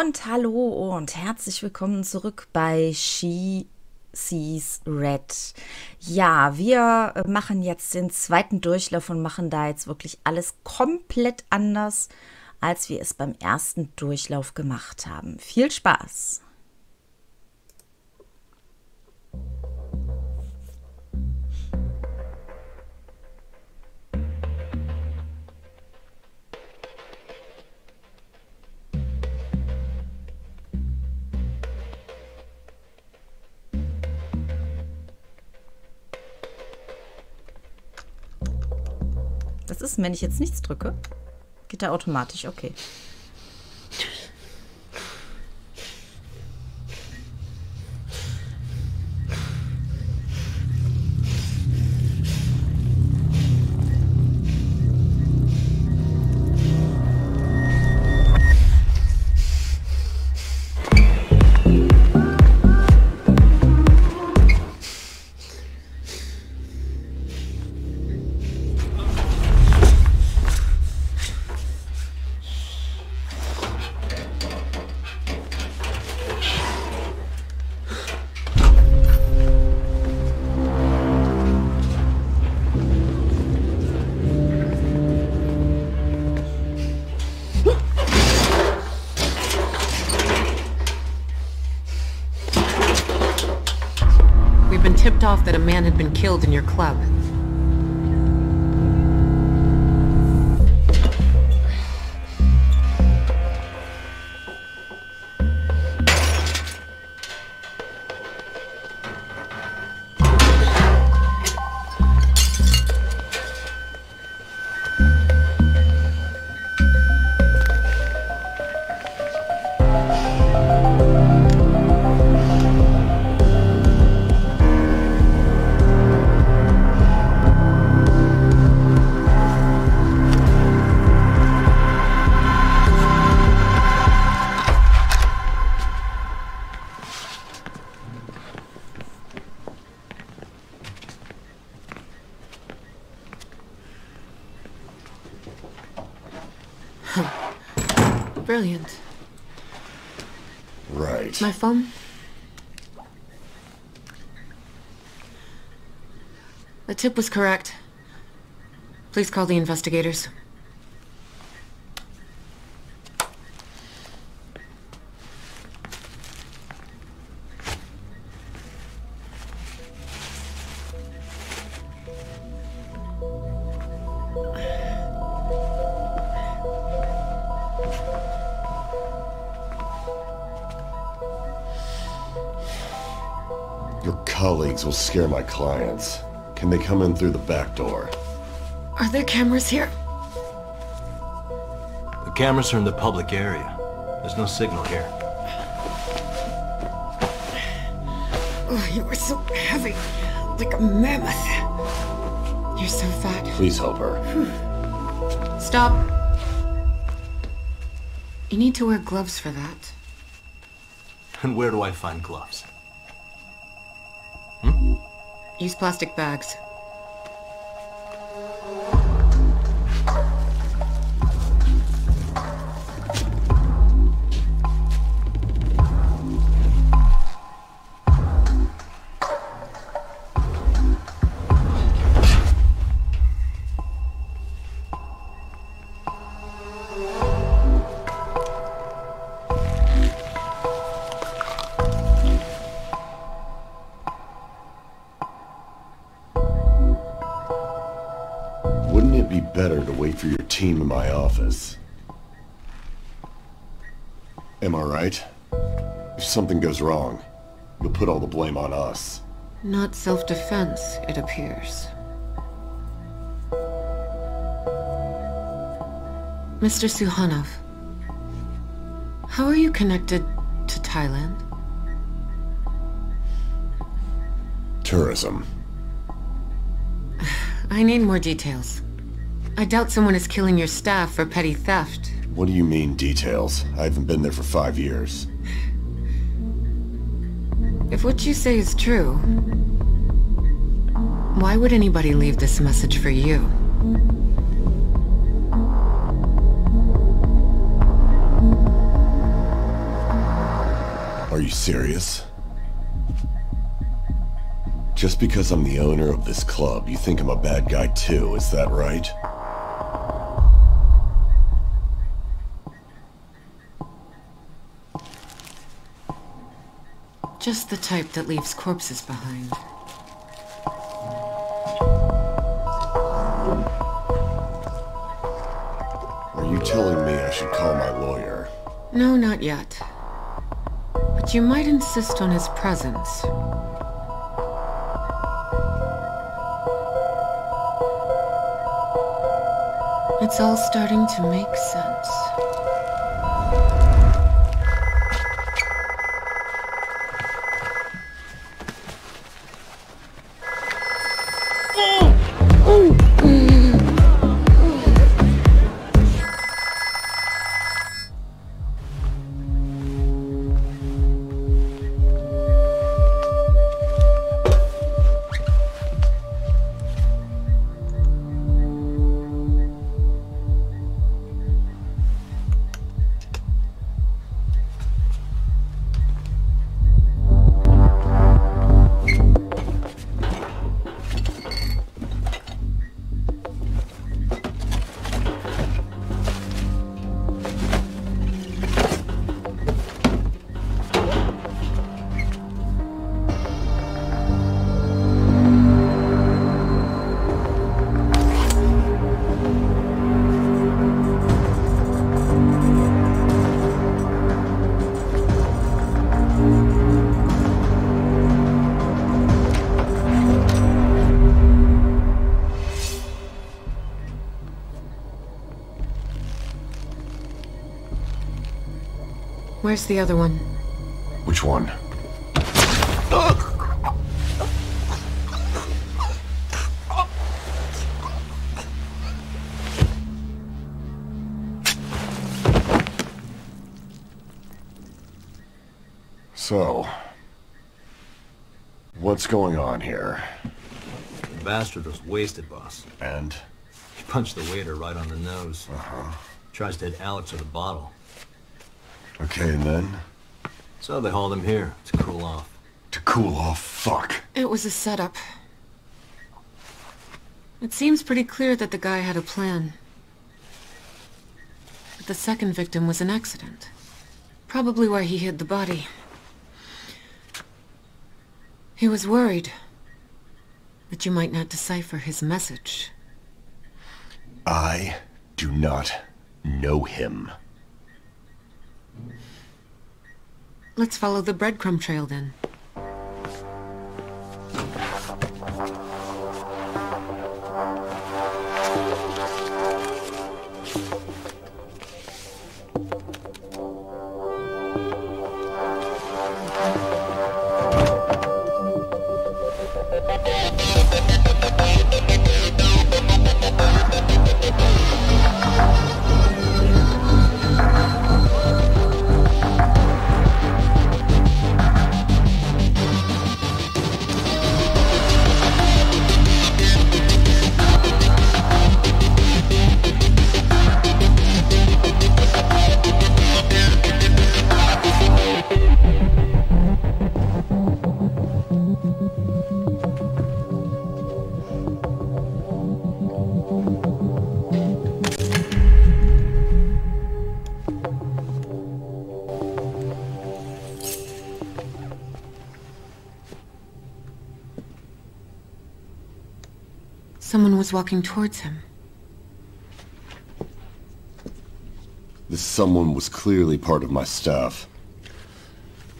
Und hallo und herzlich willkommen zurück bei She Sees Red. Ja, wir machen jetzt den zweiten Durchlauf und machen da jetzt wirklich alles komplett anders, als wir es beim ersten Durchlauf gemacht haben. Viel Spaß! Was ist, wenn ich jetzt nichts drücke? Geht er automatisch, okay. Off that a man had been killed in your club. Brilliant. Right. My phone? The tip was correct. Please call the investigators. Will scare my clients. Can they come in through the back door? Are there cameras here? The cameras are in the public area. There's no signal here. Oh, you are so heavy, like a mammoth. You're so fat. Please help her. Stop. You need to wear gloves for that. And where do I find gloves? Use plastic bags. For your team in my office. Am I right? If something goes wrong, you'll put all the blame on us. Not self-defense, it appears. Mr. Suhanov, how are you connected to Thailand? Tourism. I need more details. I doubt someone is killing your staff for petty theft. What do you mean, details? I haven't been there for 5 years. If what you say is true, why would anybody leave this message for you? you serious? Just because I'm the owner of this club, you think I'm a bad guy too, is that right? Just the type that leaves corpses behind. Are you telling me I should call my lawyer? No, not yet. But you might insist on his presence. It's all starting to make sense. Where's the other one? Which one? So, what's going on here? The bastard was wasted, boss. And? He punched the waiter right on the nose. Tries to hit Alex with a bottle. Okay, and then? So they hauled him here to cool off. To cool off? Fuck. It was a setup. It seems pretty clear that the guy had a plan. But the second victim was an accident. Probably why he hid the body. He was worried that you might not decipher his message. I do not know him. Let's follow the breadcrumb trail then. Someone was walking towards him. This someone was clearly part of my staff.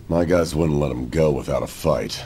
My guys wouldn't let him go without a fight.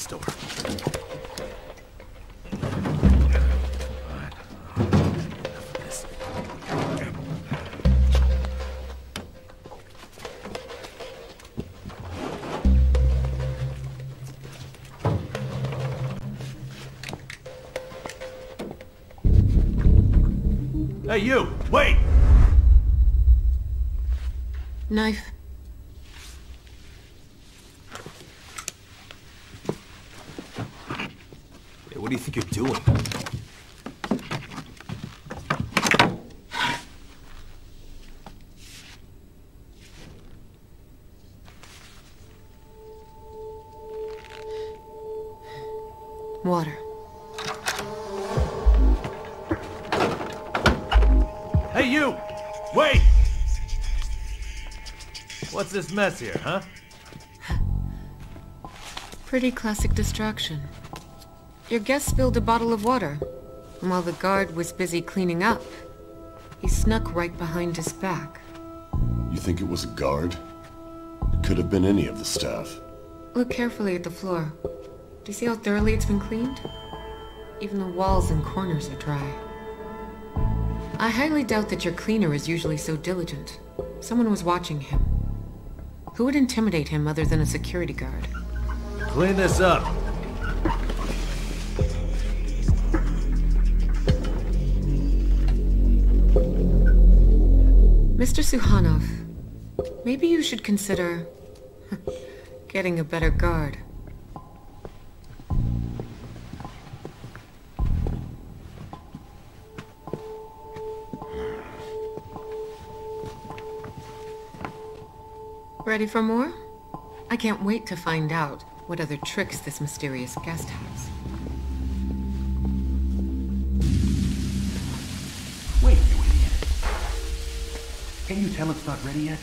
store. Hey, you! Wait! Knife. Hey, what do you think you're doing? Water. You! Wait! What's this mess here, huh? Pretty classic distraction. Your guest spilled a bottle of water, and while the guard was busy cleaning up, he snuck right behind his back. You think it was a guard? It could have been any of the staff. Look carefully at the floor. Do you see how thoroughly it's been cleaned? Even the walls and corners are dry. I highly doubt that your cleaner is usually so diligent. Someone was watching him. Who would intimidate him other than a security guard? Clean this up. Mr. Suhanov, maybe you should consider getting a better guard. Ready for more? I can't wait to find out what other tricks this mysterious guest has. Wait, you idiot. Can you tell it's not ready yet?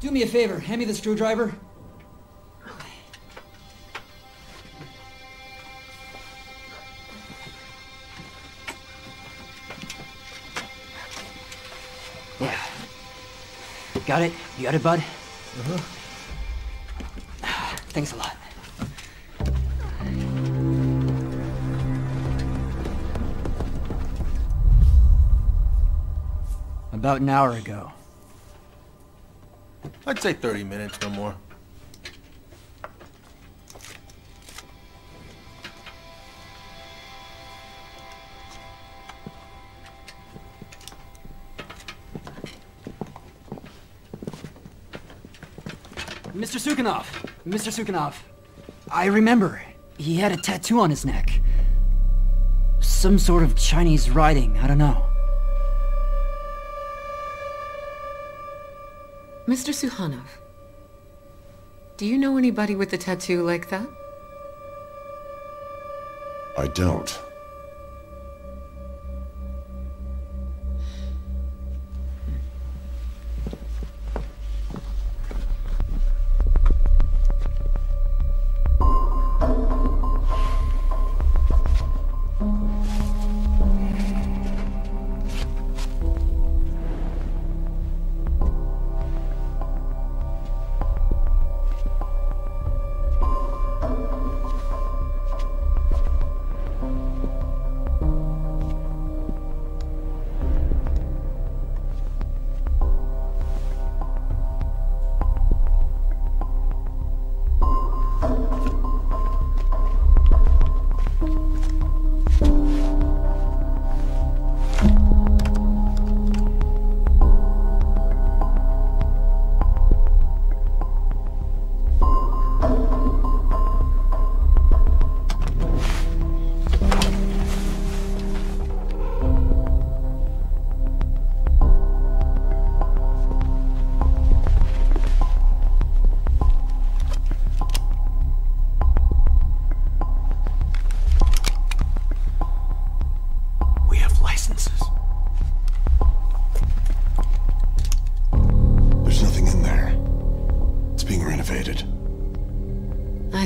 Do me a favor, hand me the screwdriver. Yeah. Got it? You got it, bud? Uh-huh. Thanks a lot. About an hour ago. I'd say 30 minutes, no more. Mr. Sukhanov! Mr. Sukhanov! I remember. He had a tattoo on his neck. Some sort of Chinese writing, I don't know. Mr. Suhanov, do you know anybody with a tattoo like that? I don't.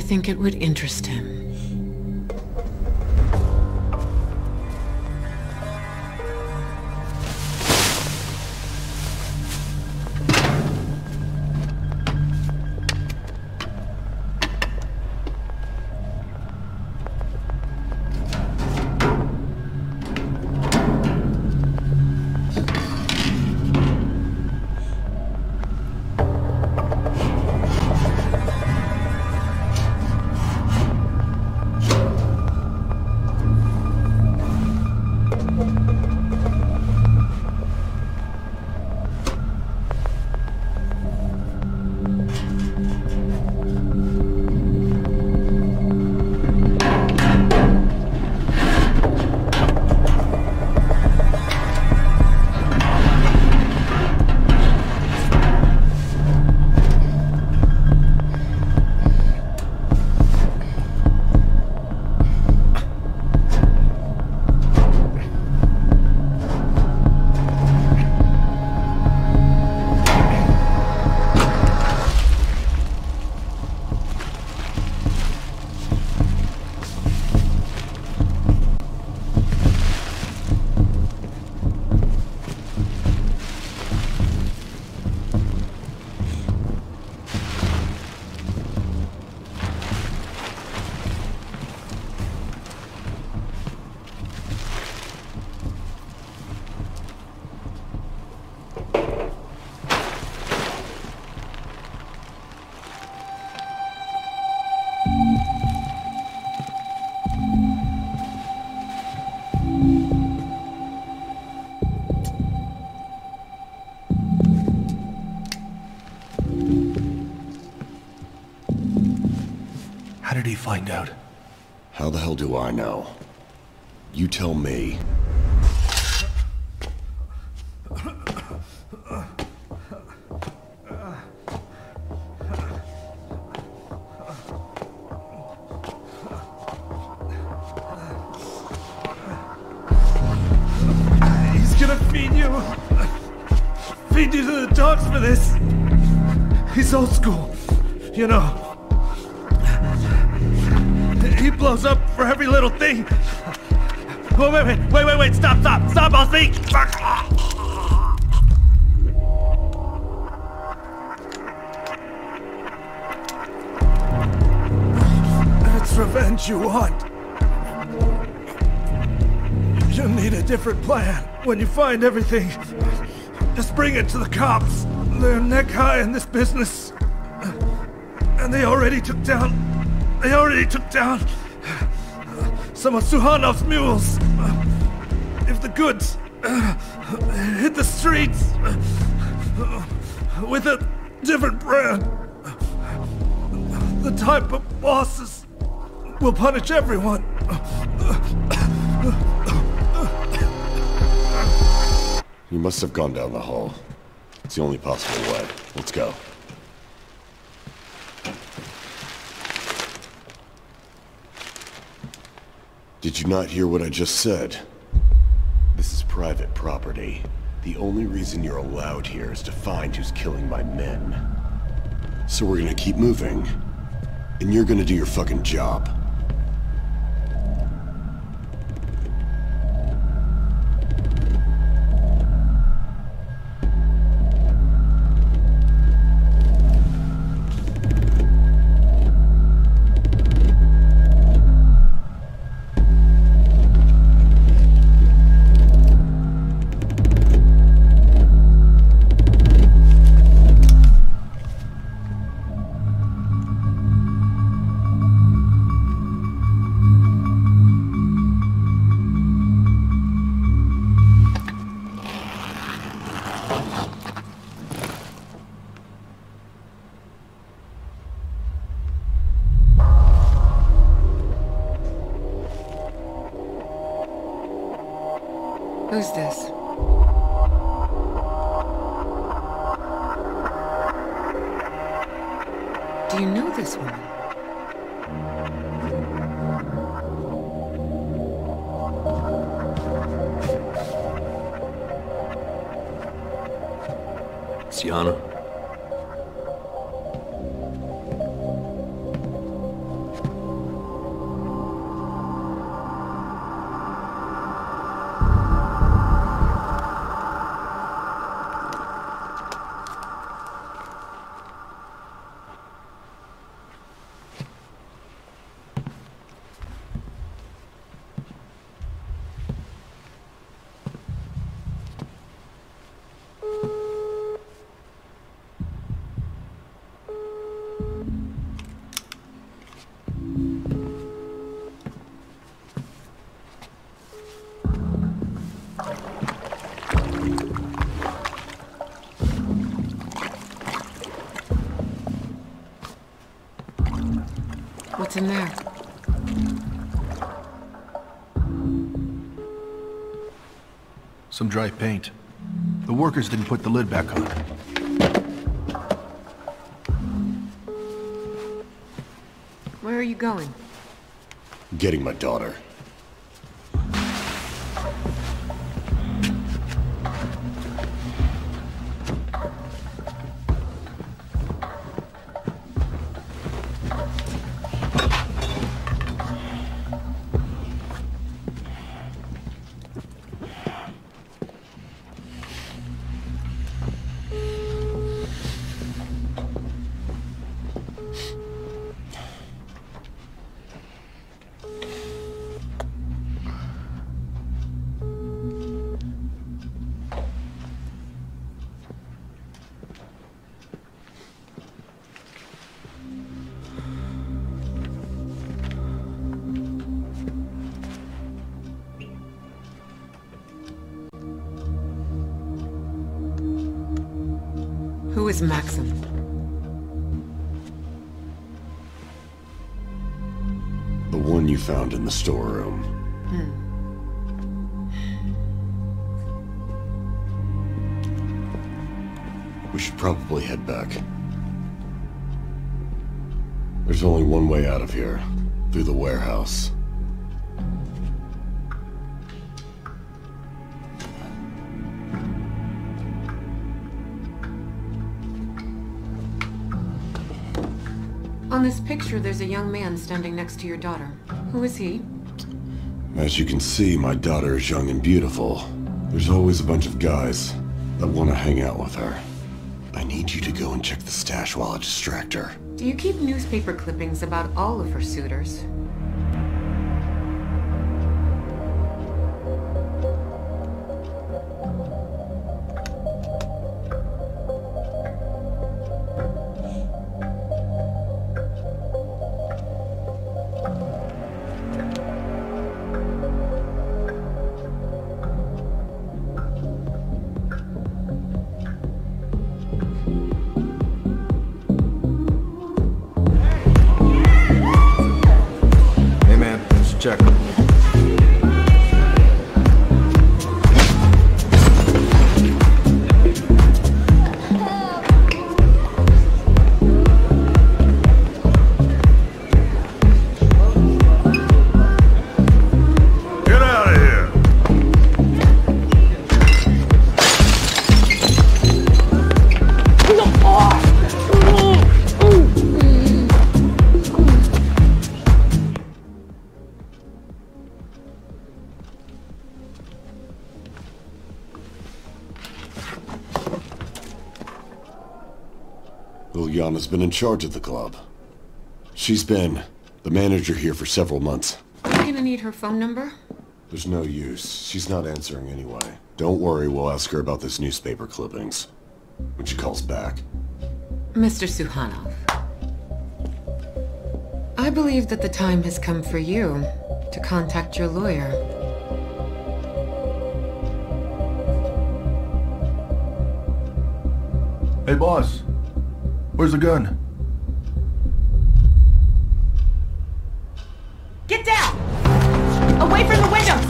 think it would interest him. How did he find out? How the hell do I know? You tell me. He's gonna feed you! Feed you to the dogs for this! He's old school, you know. He blows up for every little thing. Wait, stop, I'll think. Fuck. That's revenge you want. You'll need a different plan. When you find everything, just bring it to the cops. They're neck high in this business. And they already took down some of Suhanov's mules. If the goods hit the streets with a different brand, the type of bosses will punish everyone. You must have gone down the hall. It's the only possible way. Let's go. Did you not hear what I just said? This is private property. The only reason you're allowed here is to find who's killing my men. So we're gonna keep moving. And you're gonna do your fucking job. Who's this? Do you know this woman? Sienna. in there? Some dry paint. The workers didn't put the lid back on. Where are you going? Getting my daughter. Maxim. The one you found in the storeroom. We should probably head back. There's only one way out of here, through the warehouse. On this picture, there's a young man standing next to your daughter. Who is he? As you can see, my daughter is young and beautiful. There's always a bunch of guys that want to hang out with her. I need you to go and check the stash while I distract her. Do you keep newspaper clippings about all of her suitors? Has been in charge of the club. She's been the manager here for several months. Are you gonna need her phone number? There's no use. She's not answering anyway. Don't worry, we'll ask her about this newspaper clippings when she calls back. Mr. Suhanov, I believe that the time has come for you to contact your lawyer. Hey, boss. Where's the gun? Get down! Away from the window!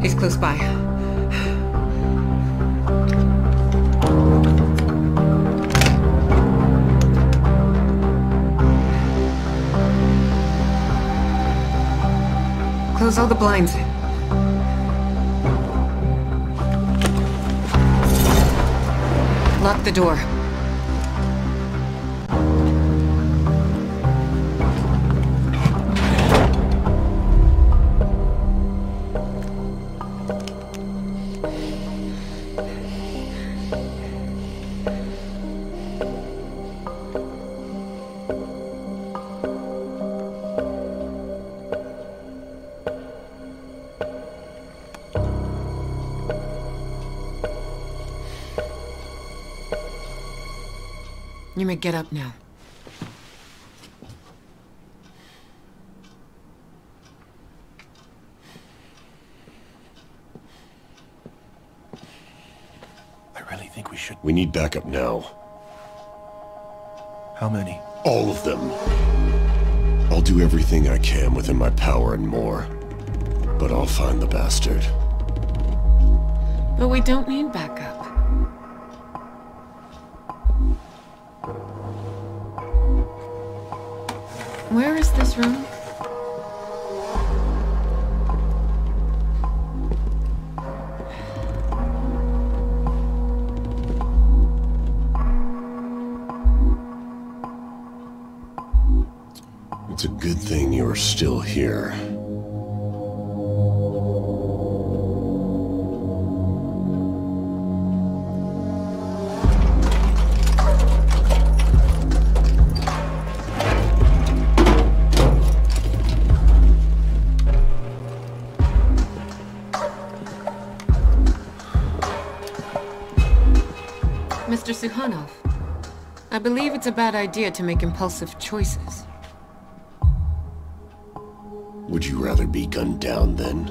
He's close by. Close all the blinds. Lock the door. You may get up now. I We need backup now. How many? All of them. I'll do everything I can within my power and more. But I'll find the bastard. But we don't need backup. Where is this room? It's a good thing you're still here. Mr. Sukhanov, I believe it's a bad idea to make impulsive choices. Would you rather be gunned down then?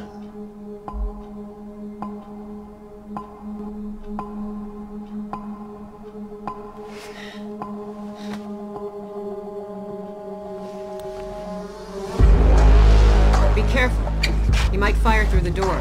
Be careful. You might fire through the door.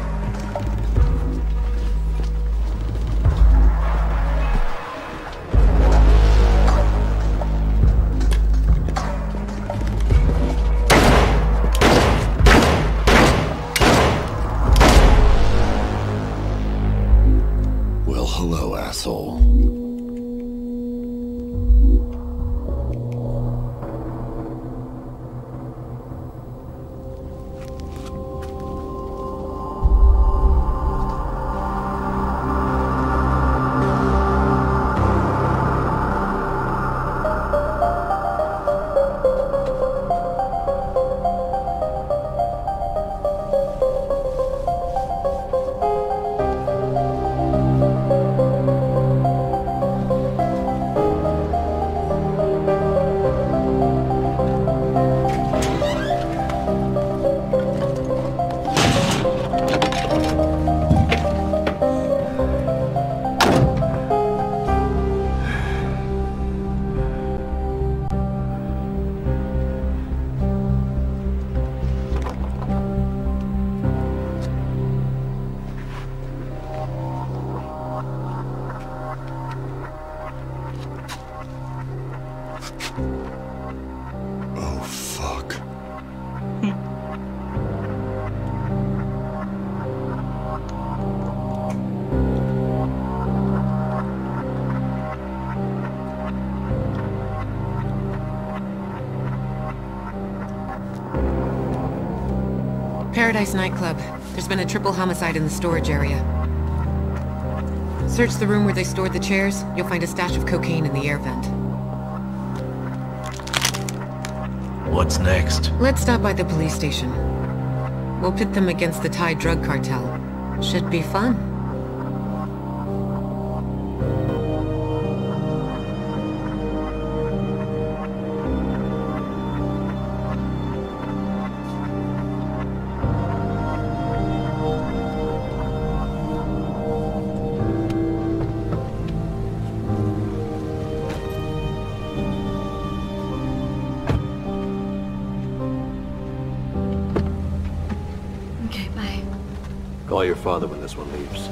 Paradise Nightclub. There's been a triple homicide in the storage area. Search the room where they stored the chairs. You'll find a stash of cocaine in the air vent. What's next? Let's stop by the police station. We'll pit them against the Thai drug cartel. Should be fun. Call your father when this one leaves.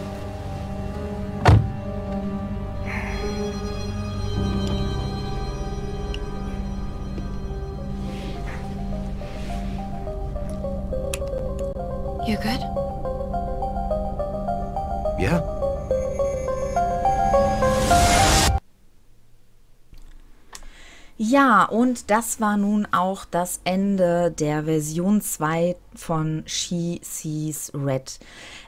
You good? Yeah. Ja, und das war nun auch das Ende der Version 2 von She Sees Red.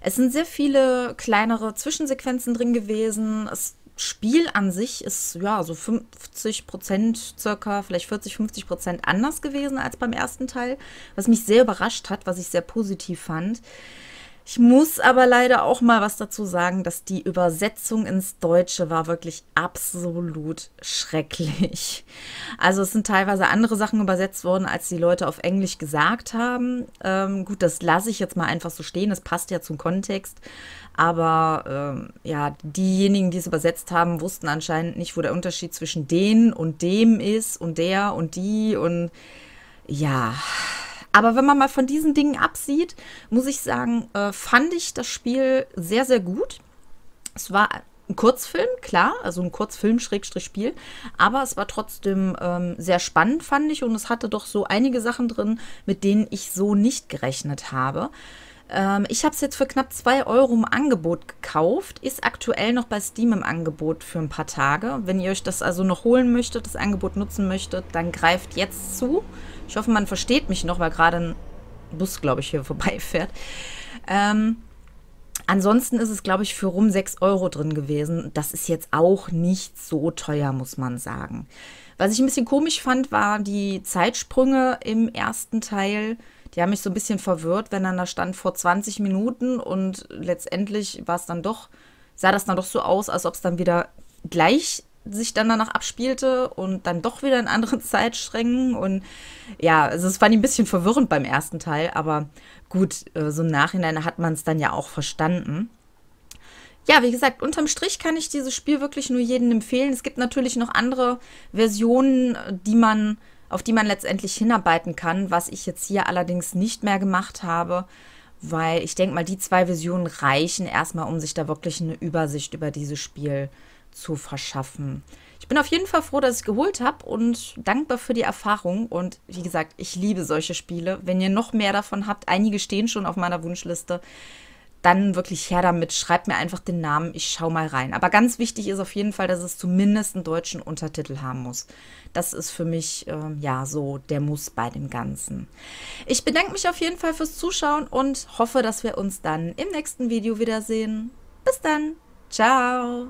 Es sind sehr viele kleinere Zwischensequenzen drin gewesen. Das Spiel an sich ist ja so 50% circa, vielleicht 40–50% anders gewesen als beim ersten Teil, was mich sehr überrascht hat, was ich sehr positiv fand. Ich muss aber leider auch mal was dazu sagen, dass die Übersetzung ins Deutsche war wirklich absolut schrecklich. Also es sind teilweise andere Sachen übersetzt worden, als die Leute auf Englisch gesagt haben. Gut, das lasse ich jetzt mal einfach so stehen, das passt ja zum Kontext. Aber ja, diejenigen, die es übersetzt haben, wussten anscheinend nicht, wo der Unterschied zwischen den und dem ist und der und die und ja. Aber wenn man mal von diesen Dingen absieht, muss ich sagen, fand ich das Spiel sehr, sehr gut. Es war ein Kurzfilm, klar, also ein Kurzfilm-Spiel, aber es war trotzdem sehr spannend, fand ich, und es hatte doch so einige Sachen drin, mit denen ich so nicht gerechnet habe. Ich habe es jetzt für knapp 2 € im Angebot gekauft, ist aktuell noch bei Steam im Angebot für ein paar Tage. Wenn ihr euch das also noch holen möchtet, das Angebot nutzen möchtet, dann greift jetzt zu. Ich hoffe, man versteht mich noch, weil gerade ein Bus, glaube ich, hier vorbeifährt. Ansonsten ist es, glaube ich, für rum 6 € drin gewesen. Das ist jetzt auch nicht so teuer, muss man sagen. Was ich ein bisschen komisch fand, war die Zeitsprünge im ersten Teil. Die haben mich so ein bisschen verwirrt, wenn dann da stand vor 20 Minuten und letztendlich war es dann doch, sah das dann doch so aus, als ob es dann wieder gleich sich dann danach abspielte und dann doch wieder in anderen Zeitsträngen. Und ja, also es fand ich ein bisschen verwirrend beim ersten Teil, aber gut, so im Nachhinein hat man es dann ja auch verstanden. Ja, wie gesagt, unterm Strich kann ich dieses Spiel wirklich nur jedem empfehlen. Es gibt natürlich noch andere Versionen, die man, auf die man letztendlich hinarbeiten kann, was ich jetzt hier allerdings nicht mehr gemacht habe, weil ich denke mal, die 2 Versionen reichen erstmal, um sich da wirklich eine Übersicht über dieses Spiel zu verschaffen. Ich bin auf jeden Fall froh, dass ich es geholt habe und dankbar für die Erfahrung. Und wie gesagt, ich liebe solche Spiele. Wenn ihr noch mehr davon habt, einige stehen schon auf meiner Wunschliste, dann wirklich her damit. Schreibt mir einfach den Namen, ich schaue mal rein. Aber ganz wichtig ist auf jeden Fall, dass es zumindest einen deutschen Untertitel haben muss. Das ist für mich, ja, so der Muss bei dem Ganzen. Ich bedanke mich auf jeden Fall fürs Zuschauen und hoffe, dass wir uns dann im nächsten Video wiedersehen. Bis dann, ciao!